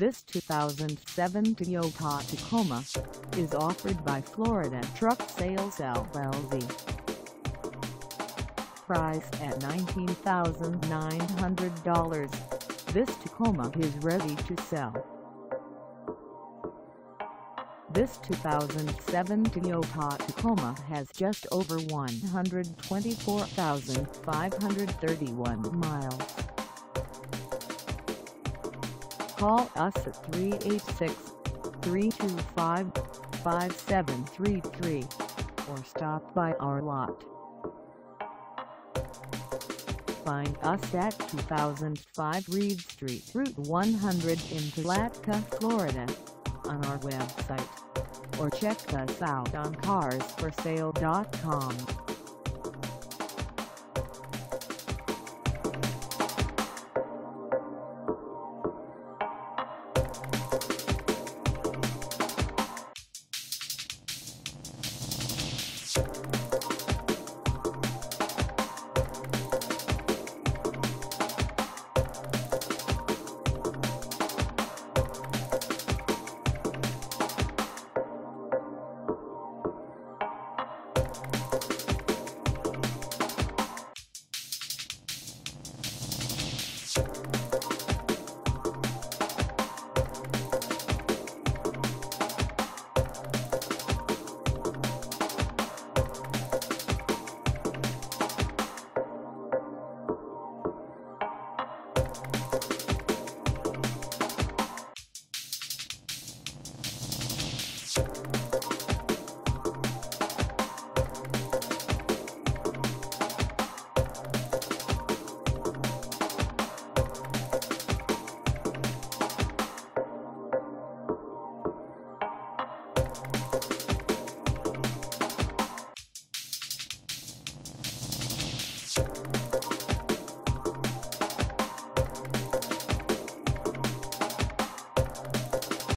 This 2007 Toyota Tacoma is offered by Florida Truck Sales LLC. Priced at $19,900, this Tacoma is ready to sell. This 2007 Toyota Tacoma has just over 124,531 miles. Call us at 386-325-5733 or stop by our lot. Find us at 2005 Reed Street Route 100 in Palatka, Florida, on our website, or check us out on carsforsale.com.